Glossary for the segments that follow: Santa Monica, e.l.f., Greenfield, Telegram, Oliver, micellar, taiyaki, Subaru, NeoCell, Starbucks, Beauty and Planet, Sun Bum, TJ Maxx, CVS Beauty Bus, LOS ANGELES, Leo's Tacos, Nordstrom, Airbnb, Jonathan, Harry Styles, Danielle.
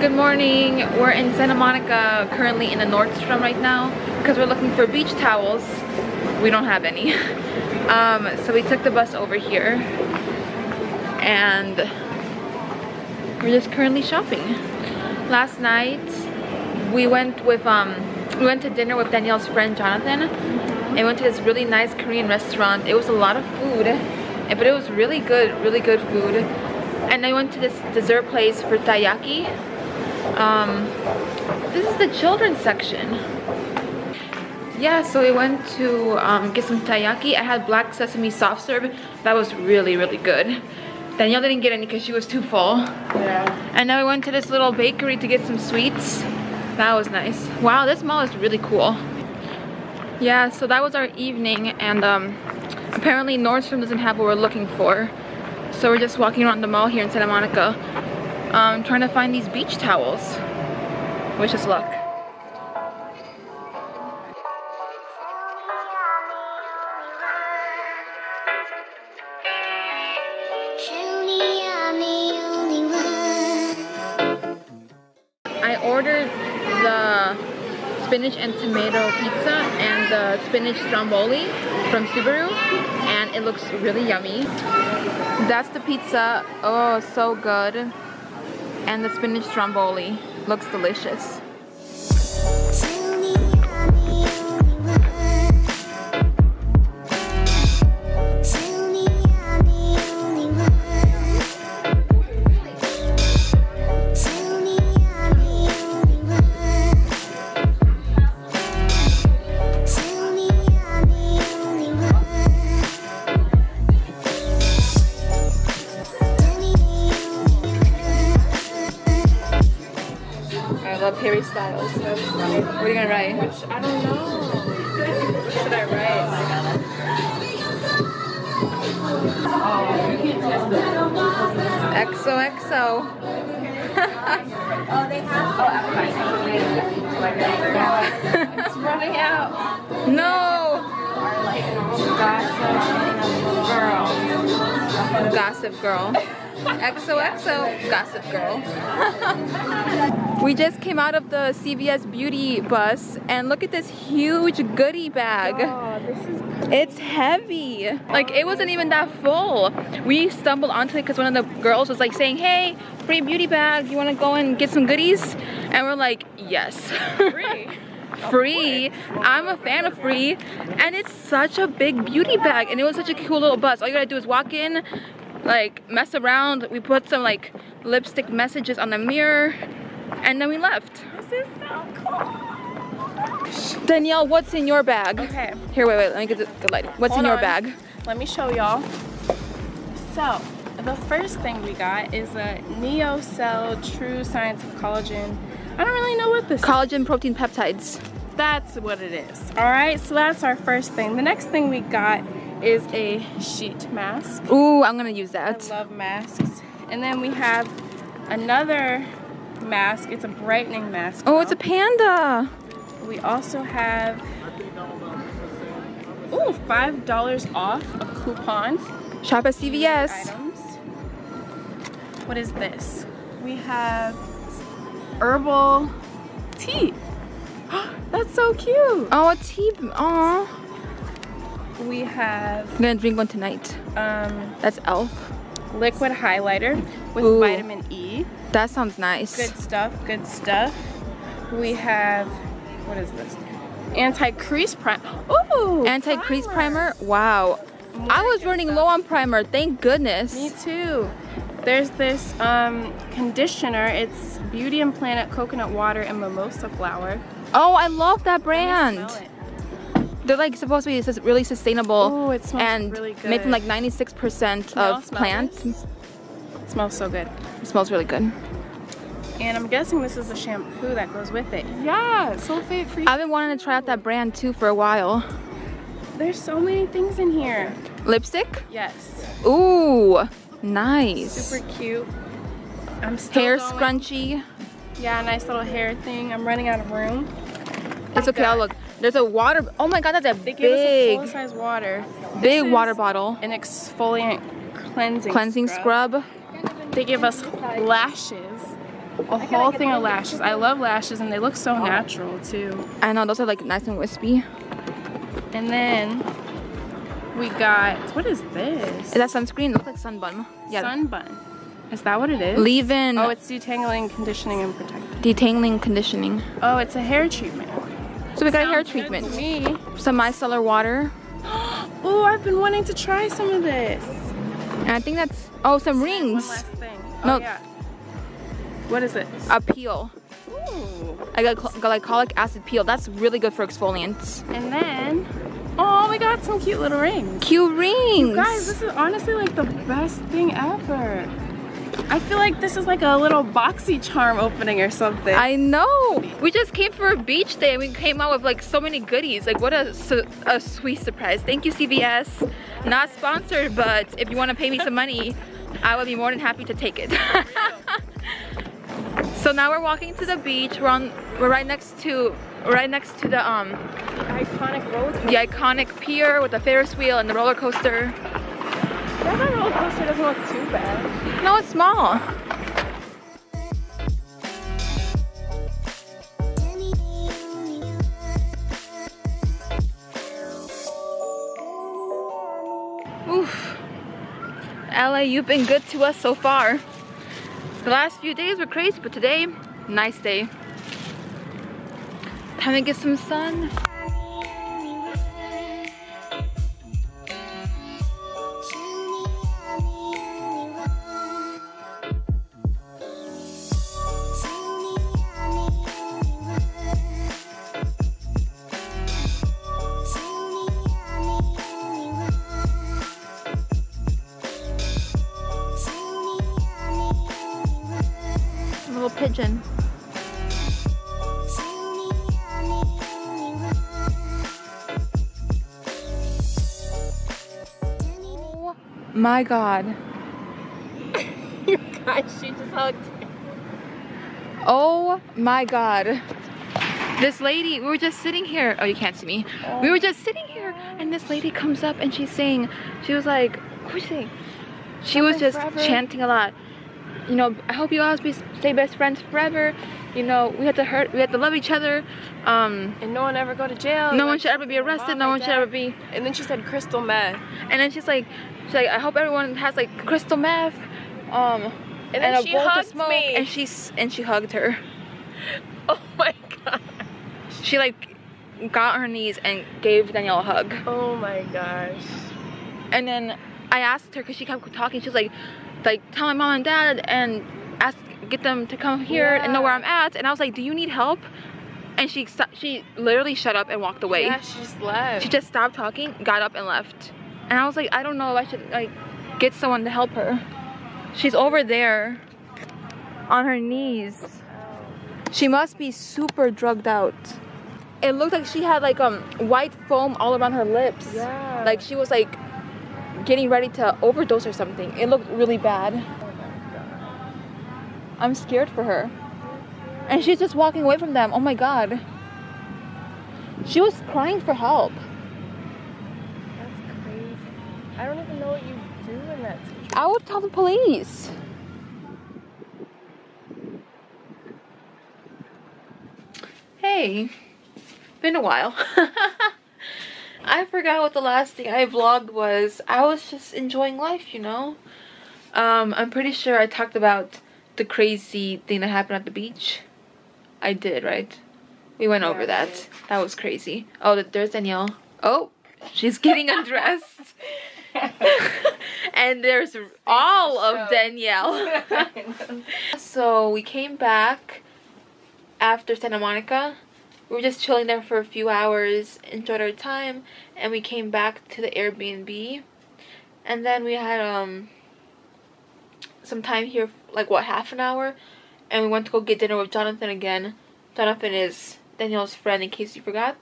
Good morning, we're in Santa Monica, currently in the Nordstrom right now because we're looking for beach towels. We don't have any. So we took the bus over here and we're just currently shopping. Last night we went with to dinner with Danielle's friend Jonathan, and we went to this really nice Korean restaurant. It was a lot of food, but it was really good food. And I went to this dessert place for taiyaki. This is the children's section. Yeah, so we went to get some taiyaki. I had black sesame soft serve. That was really good. Danielle didn't get any because she was too full. Yeah. And now we went to this little bakery to get some sweets. That was nice. Wow, this mall is really cool. Yeah, so that was our evening, and apparently Nordstrom doesn't have what we're looking for. So we're just walking around the mall here in Santa Monica, trying to find these beach towels. Wish us luck. I ordered the spinach and tomato pizza and the spinach stromboli from Subaru, and it looks really yummy. That's the pizza, oh so good, and the spinach stromboli looks delicious. Harry Styles. What are you gonna write? Which, I don't know. What should I write? Oh, you can't test them. XOXO. Oh, they have. It's running out. No. Gossip Girl. XOXO. Gossip Girl. We just came out of the CVS Beauty Bus, and look at this huge goodie bag. Oh, this is crazy. It's heavy. Like, it wasn't even that full. We stumbled onto it because one of the girls was like saying, hey, free beauty bag, you want to go and get some goodies? And we're like, yes. Free? Free. I'm a fan of free. And it's such a big beauty bag, and it was such a cool little bus. All you gotta do is walk in, like, mess around. We put some, like, lipstick messages on the mirror. And then we left. This is so cool. Danielle, what's in your bag? Okay. Here, wait, let me get the good light. What's in your bag? Let me show y'all. So, the first thing we got is a NeoCell True Science of Collagen. I don't really know what this is. Collagen protein peptides. That's what it is. All right, so that's our first thing. The next thing we got is a sheet mask. Ooh, I'm gonna use that. I love masks. And then we have another mask. It's a brightening mask. Oh, it's a panda. We also have $5 off a coupon. Shop at CVS. Items. What is this? We have herbal tea. That's so cute. Oh, a tea. Aww. We have. I'm gonna drink one tonight. That's e.l.f. liquid highlighter with vitamin E. That sounds nice. Good stuff, good stuff. We have, what is this? Anti-crease primer. Ooh! Anti-crease primer? Wow. I was running low on primer, thank goodness. Me too. There's this conditioner. It's Beauty and Planet coconut water and mimosa flower. Oh, I love that brand. They're like supposed to be really sustainable. Ooh, it smells really good. Made from like 96% of plants. It smells so good. It smells really good. And I'm guessing this is the shampoo that goes with it. Yeah, sulfate free. I've been wanting to try out that brand too for a while. There's so many things in here. Lipstick? Yes. Ooh, nice. Super cute. I'm still hair scrunchie. Yeah, nice little hair thing. I'm running out of room. It's okay, I'll look. There's a water, oh my god, that's a big, full-size water. Big water bottle. An exfoliant cleansing scrub. They give us lashes. a whole thing of lashes. I love lashes and they look so natural too. I know, those are like nice and wispy. And then we got, what is this? Is that sunscreen? It looks like Sun Bum. Yeah. Sun Bum. Is that what it is? Leave-in. Oh, it's detangling, conditioning, and protecting. Detangling, conditioning. Oh, it's a hair treatment. So we got hair treatment. Good to me. Some micellar water. Oh, I've been wanting to try some of this. And I think that's, oh, some rings. One last thing. Oh, no. Yeah. What is it? A peel. Ooh. I got glycolic acid peel. That's really good for exfoliants. And then, oh, we got some cute little rings. Cute rings. You guys, this is honestly like the best thing ever. I feel like this is like a little boxy charm opening or something. I know. We just came for a beach day and we came out with like so many goodies. Like what a sweet surprise. Thank you, CVS. Not sponsored, but if you want to pay me some money, I would be more than happy to take it. So now we're walking to the beach. We're right next to the iconic pier with the Ferris wheel and the roller coaster. That roller coaster doesn't look too bad. No, it's small. Oof. LA, you've been good to us so far. The last few days were crazy, but today, nice day. Time to get some sun. Pigeon. Oh my god. You guys, she just hugged me. Oh my god. This lady, we were just sitting here. Oh, you can't see me. We were just sitting here and this lady comes up and she's saying, she was like, what was she saying? She was just chanting a lot. You know, I hope you always stay best friends forever. You know, we have to love each other. And no one ever go to jail. No one should ever be arrested. No one should ever be. And then she said crystal meth. And then she's like, I hope everyone has like crystal meth. And then she hugged me. And she hugged her. Oh my god. She like got on her knees and gave Danielle a hug. Oh my gosh. And then I asked her because she kept talking. She was like tell my mom and dad and get them to come here and know where I'm at. And I was like, do you need help? And she literally shut up and walked away. Yeah, she just left. She just stopped talking, got up and left. And I was like, I don't know if I should like get someone to help her. She's over there on her knees. She must be super drugged out. It looked like she had like white foam all around her lips. Yeah. Like she was like getting ready to overdose or something. It looked really bad. I'm scared for her. And she's just walking away from them. Oh my god. She was crying for help. That's crazy. I don't even know what you do in that situation. I would call the police. Hey. Been a while. I forgot what the last thing I vlogged was. I was just enjoying life, you know? I'm pretty sure I talked about the crazy thing that happened at the beach. I did, right? We went over that. That was crazy. Oh, there's Danielle. Oh, she's getting undressed. And there's all of Danielle. So we came back after Santa Monica. We were just chilling there for a few hours, enjoyed our time, and we came back to the Airbnb. And then we had some time here, like what, half an hour? And we went to go get dinner with Jonathan again. Jonathan is Danielle's friend, in case you forgot.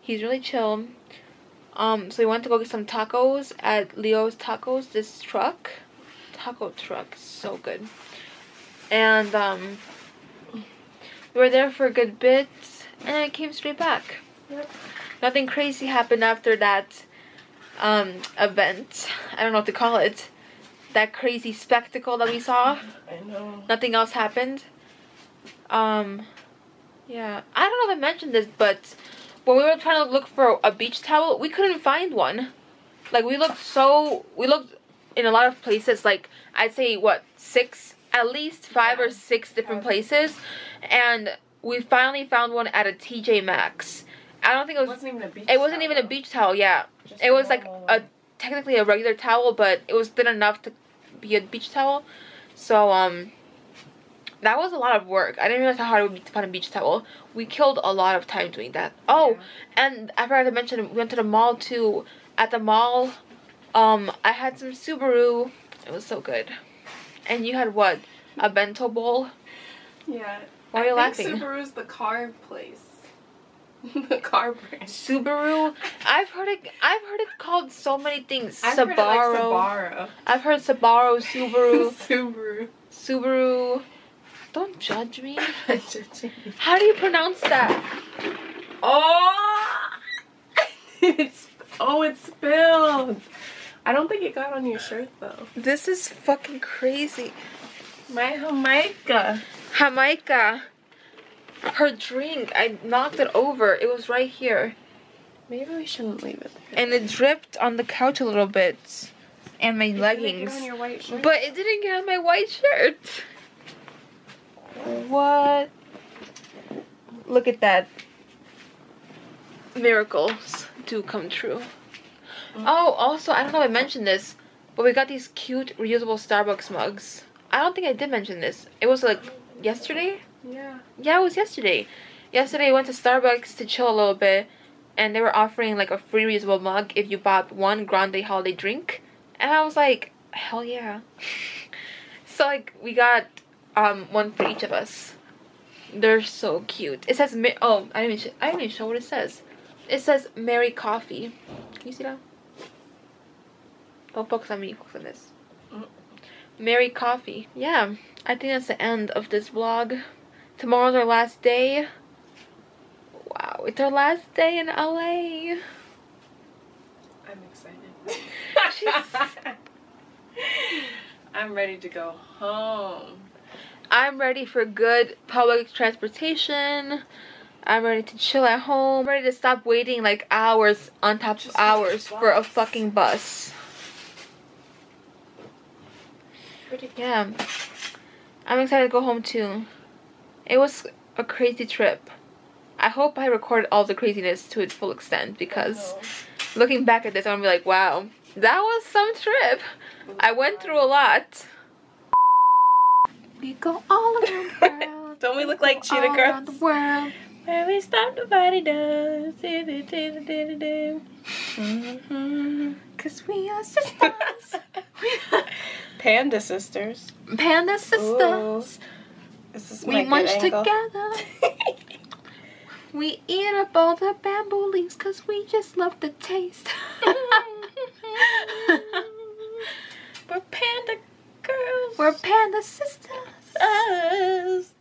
He's really chill. So we went to go get some tacos at Leo's Tacos, this truck. Taco truck, so good. And we were there for a good bit. And I came straight back. Yep. Nothing crazy happened after that event. I don't know what to call it. That crazy spectacle that we saw. I know. Nothing else happened. Yeah, I don't know if I mentioned this, but when we were trying to look for a beach towel, we couldn't find one. Like, we looked in a lot of places, like, I'd say, what, at least five or six different places, and we finally found one at a TJ Maxx. I don't think it was... It wasn't even a beach towel, yeah. It was, like, technically a regular towel, but it was thin enough to be a beach towel. So, that was a lot of work. I didn't realize how hard it would be to find a beach towel. We killed a lot of time doing that. Oh, yeah. And I forgot to mention, we went to the mall, too. At the mall, I had some Subaru. It was so good. And you had what? A bento bowl? Yeah. Why are you laughing? I think Subaru's the car place. The car brand. Subaru? I've heard it called so many things. Subaru. I've heard Subaru, Subaru. Subaru. Subaru. Don't judge me. I'm judging. How do you pronounce that? Oh! It's spilled. I don't think it got on your shirt though. This is fucking crazy. My Jamaica. Jamaica. Her drink. I knocked it over. It was right here. Maybe we shouldn't leave it there. And it dripped on the couch a little bit. And my leggings. Didn't get on your white shirt. But it didn't get on my white shirt. What? Look at that. Miracles do come true. Oh, also, I don't know if I mentioned this, but we got these cute reusable Starbucks mugs. I don't think I did mention this. It was like yesterday? Yeah. Yeah, it was yesterday. Yesterday, I went to Starbucks to chill a little bit, and they were offering like a free reusable mug if you bought one grande holiday drink. And I was like, hell yeah. So, like, we got one for each of us. They're so cute. It says, oh, I didn't even show what it says. It says Mary Coffee. Can you see that? Don't focus on me, focus on this. Mary Coffee. Yeah, I think that's the end of this vlog. Tomorrow's our last day. Wow, it's our last day in LA. I'm excited. I'm ready to go home. I'm ready for good public transportation. I'm ready to chill at home. I'm ready to stop waiting like hours on top of hours for a fucking bus. Yeah, I'm excited to go home too. It was a crazy trip. I hope I recorded all the craziness to its full extent, because looking back at this, I'm gonna be like, wow, that was some trip. I went through a lot. We go all around the world. Don't we look like cheetah girls? Around the world. Where we stop, nobody does. Cause we are sisters. Panda sisters. Panda sisters. This is we munch together. We eat up all the bamboo leaves cause we just love the taste. We're panda girls. We're panda sisters.